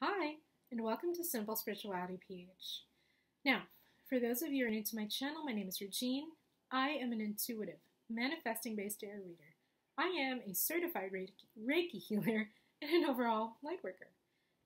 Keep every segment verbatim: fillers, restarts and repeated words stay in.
Hi, and welcome to Simple Spirituality P H. Now, for those of you who are new to my channel, my name is Regine. I am an intuitive, manifesting-based tarot reader. I am a certified Reiki healer and an overall light worker.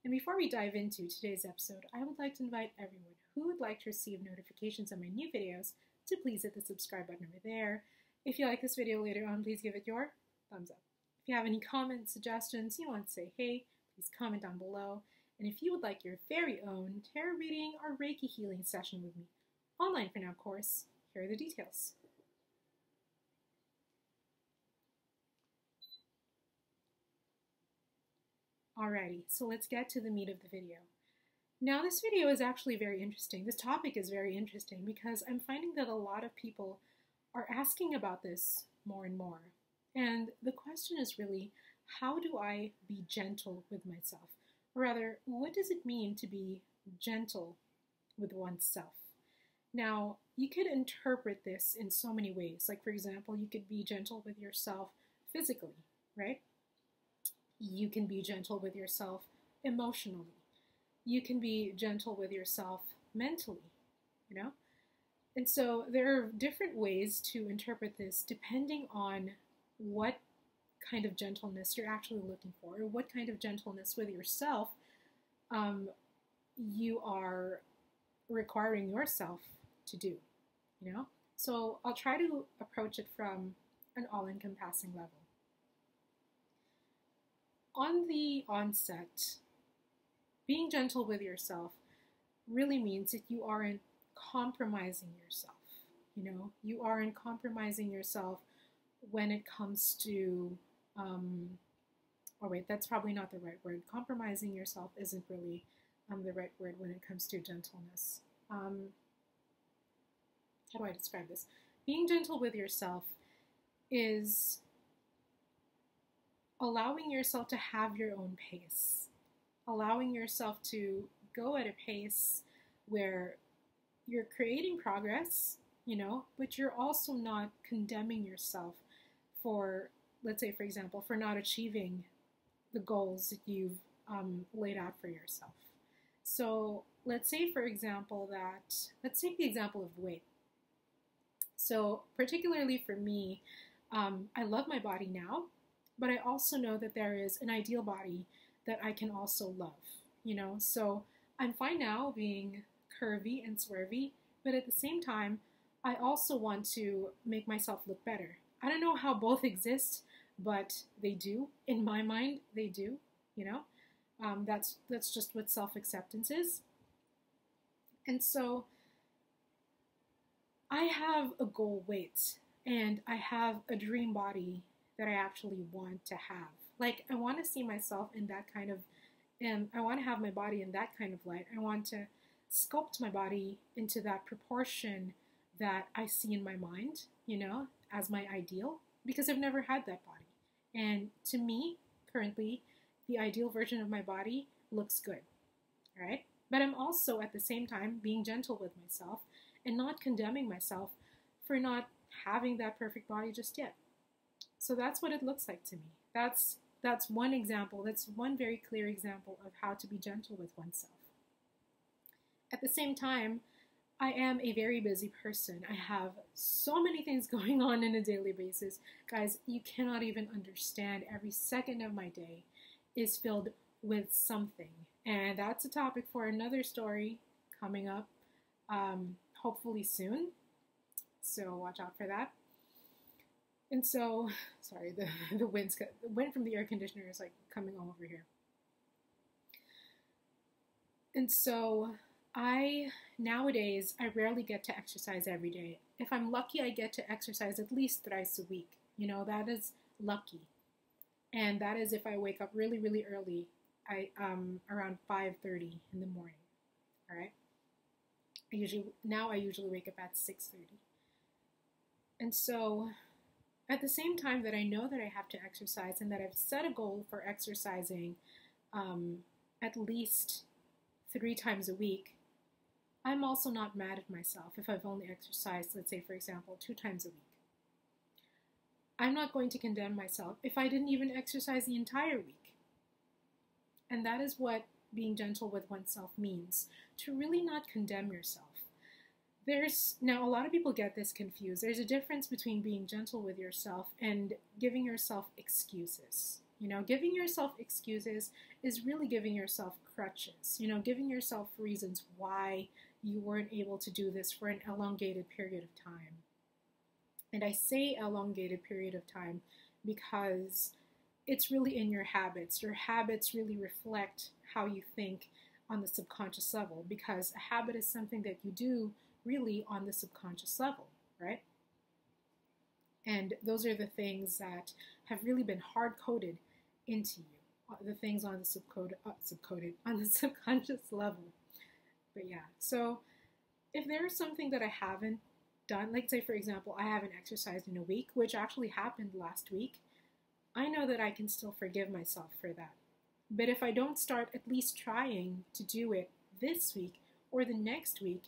And before we dive into today's episode, I would like to invite everyone who would like to receive notifications on my new videos to please hit the subscribe button over there. If you like this video later on, please give it your thumbs up. If you have any comments, suggestions, you want to say hey, please comment down below. And if you would like your very own tarot reading or Reiki healing session with me, online for now, of course, here are the details. Alrighty, so let's get to the meat of the video. Now, this video is actually very interesting. This topic is very interesting because I'm finding that a lot of people are asking about this more and more. And the question is really, how do I be gentle with myself? Or rather, what does it mean to be gentle with oneself? Now, you could interpret this in so many ways. Like, for example, you could be gentle with yourself physically, right? You can be gentle with yourself emotionally. You can be gentle with yourself mentally, you know? And so there are different ways to interpret this depending on what kind of gentleness you're actually looking for, or what kind of gentleness with yourself um, you are requiring yourself to do, you know? So I'll try to approach it from an all-encompassing level. On the onset, being gentle with yourself really means that you aren't compromising yourself, you know? You aren't compromising yourself when it comes to Um, oh wait, that's probably not the right word. Compromising yourself isn't really um, the right word when it comes to gentleness. Um, how do I describe this? Being gentle with yourself is allowing yourself to have your own pace, allowing yourself to go at a pace where you're creating progress, you know, but you're also not condemning yourself for, let's say, for example, for not achieving the goals that you've um, laid out for yourself. So let's say, for example, that, let's take the example of weight. So particularly for me, um, I love my body now, but I also know that there is an ideal body that I can also love, you know? So I'm fine now being curvy and swervy, but at the same time, I also want to make myself look better. I don't know how both exist, but they do. In my mind, they do, you know? Um, that's, that's just what self-acceptance is. And so I have a goal weight, and I have a dream body that I actually want to have. Like, I want to see myself in that kind of, and I want to have my body in that kind of light. I want to sculpt my body into that proportion that I see in my mind, you know, as my ideal, because I've never had that body. And to me, currently, the ideal version of my body looks good, all right? But I'm also, at the same time, being gentle with myself and not condemning myself for not having that perfect body just yet. So that's what it looks like to me. That's, that's one example. That's one very clear example of how to be gentle with oneself. At the same time, I am a very busy person. I have so many things going on on a daily basis. Guys, you cannot even understand. Every second of my day is filled with something. And that's a topic for another story coming up, um, hopefully soon. So watch out for that. And so, sorry, the, the, wind's, the wind from the air conditioner is like coming all over here. And so I, nowadays, I rarely get to exercise every day. If I'm lucky, I get to exercise at least thrice a week. You know, that is lucky. And that is if I wake up really, really early, I um, around five thirty in the morning, all right? I usually, now I usually wake up at six thirty. And so, at the same time that I know that I have to exercise and that I've set a goal for exercising um, at least three times a week, I'm also not mad at myself if I've only exercised, let's say, for example, two times a week. I'm not going to condemn myself if I didn't even exercise the entire week. And that is what being gentle with oneself means, to really not condemn yourself. There's, now a lot of people get this confused. There's a difference between being gentle with yourself and giving yourself excuses. You know, giving yourself excuses is really giving yourself crutches, you know, giving yourself reasons why you weren't able to do this for an elongated period of time. And I say elongated period of time because it's really in your habits. Your habits really reflect how you think on the subconscious level, because a habit is something that you do really on the subconscious level, right? And those are the things that have really been hard-coded into you, the things on the subcode, uh, subcoded, on the subconscious level. But yeah, so if there's something that I haven't done, like say for example, I haven't exercised in a week, which actually happened last week, I know that I can still forgive myself for that. But if I don't start at least trying to do it this week or the next week,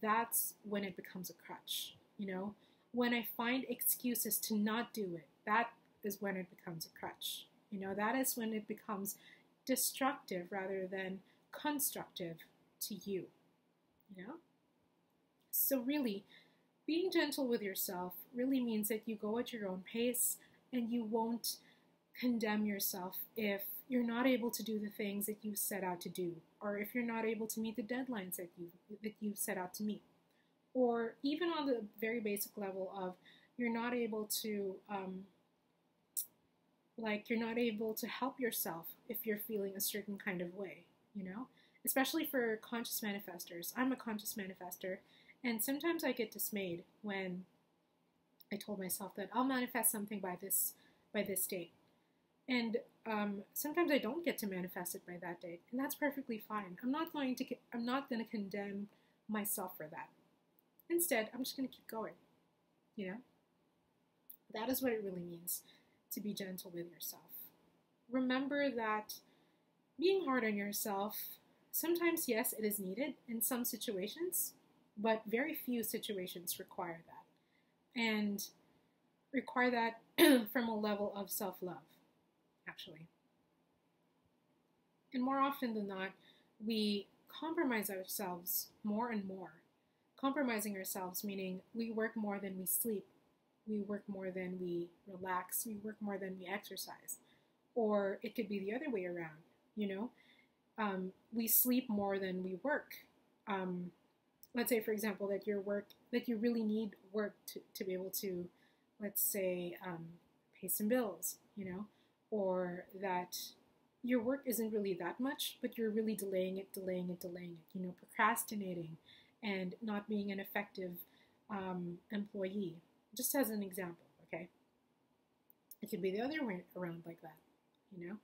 that's when it becomes a crutch, you know? When I find excuses to not do it, that is when it becomes a crutch. You know, that is when it becomes destructive rather than constructive to you, you know? So really, being gentle with yourself really means that you go at your own pace and you won't condemn yourself if you're not able to do the things that you set out to do, or if you're not able to meet the deadlines that you that you set out to meet. Or even on the very basic level of you're not able to, um, like, you're not able to help yourself if you're feeling a certain kind of way, you know? Especially for conscious manifestors. I'm a conscious manifester, and sometimes I get dismayed when I told myself that I'll manifest something by this, by this date. And um, sometimes I don't get to manifest it by that date, and that's perfectly fine. I'm not going to, I'm not going to condemn myself for that. Instead, I'm just going to keep going, you know? That is what it really means to be gentle with yourself. Remember that being hard on yourself, sometimes, yes, it is needed in some situations, but very few situations require that. And require that from a level of self-love, actually. And more often than not, we compromise ourselves more and more. Compromising ourselves, meaning we work more than we sleep, we work more than we relax, we work more than we exercise. Or it could be the other way around, you know? Um, we sleep more than we work. Um, let's say, for example, that your work, that you really need work to, to be able to, let's say, um, pay some bills, you know? Or that your work isn't really that much, but you're really delaying it, delaying it, delaying it, you know, procrastinating, and not being an effective um, employee, just as an example, okay? It could be the other way around like that, you know?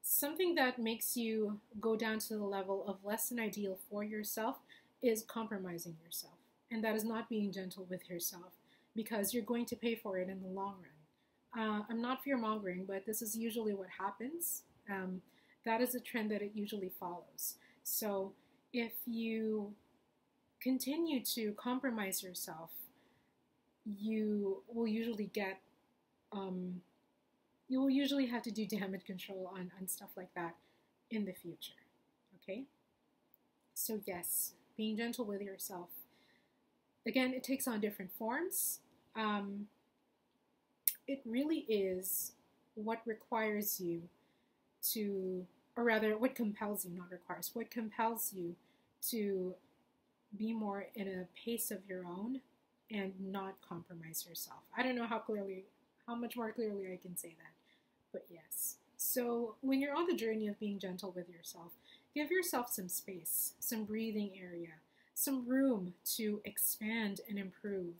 Something that makes you go down to the level of less than ideal for yourself is compromising yourself, and that is not being gentle with yourself, because you're going to pay for it in the long run. Uh, I'm not fear-mongering, but this is usually what happens. Um, that is a trend that it usually follows. So if you continue to compromise yourself, you will usually get, um, you will usually have to do damage control on, on stuff like that in the future, okay? So yes, being gentle with yourself. Again, it takes on different forms. Um, it really is what requires you to, or rather what compels you, not requires, what compels you to be more in a pace of your own and not compromise yourself. I don't know how clearly, how much more clearly I can say that, but yes. So when you're on the journey of being gentle with yourself, give yourself some space, some breathing area, some room to expand and improve,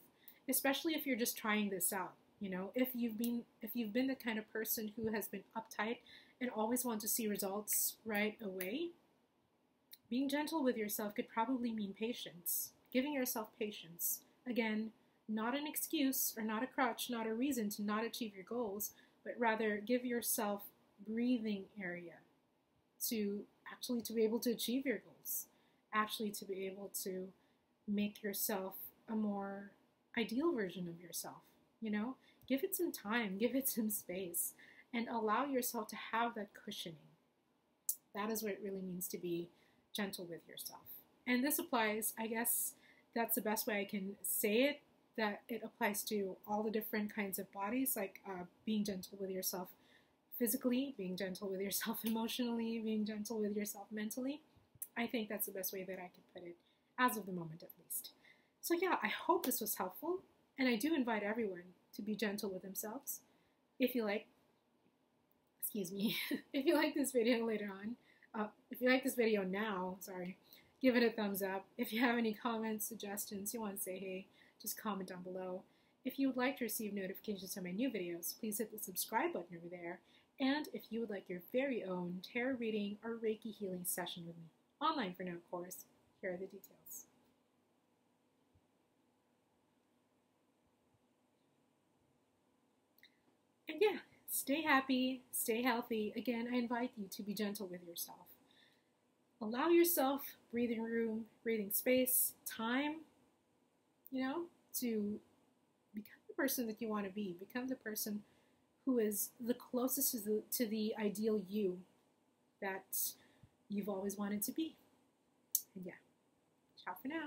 especially if you're just trying this out. You know, if you've been, if you've been the kind of person who has been uptight and always want to see results right away, being gentle with yourself could probably mean patience, giving yourself patience. Again, not an excuse or not a crutch, not a reason to not achieve your goals, but rather give yourself breathing area to actually to be able to achieve your goals, actually to be able to make yourself a more ideal version of yourself, you know? Give it some time, give it some space, and allow yourself to have that cushioning. That is what it really means to be gentle with yourself. And this applies, I guess that's the best way I can say it, that it applies to all the different kinds of bodies, like uh, being gentle with yourself physically, being gentle with yourself emotionally, being gentle with yourself mentally. I think that's the best way that I can put it, as of the moment at least. So yeah, I hope this was helpful, and I do invite everyone to be gentle with themselves. If you like, excuse me, if you like this video later on, uh, if you like this video now, sorry, give it a thumbs up. If you have any comments, suggestions, you want to say hey, just comment down below. If you would like to receive notifications on my new videos, please hit the subscribe button over there. And if you would like your very own tarot reading or Reiki healing session with me, online for now, of course, here are the details. And yeah, stay happy, stay healthy. Again, I invite you to be gentle with yourself. Allow yourself breathing room, breathing space, time, you know, to become the person that you want to be. Become the person who is the closest to the, to the ideal you that you've always wanted to be. And yeah, ciao for now.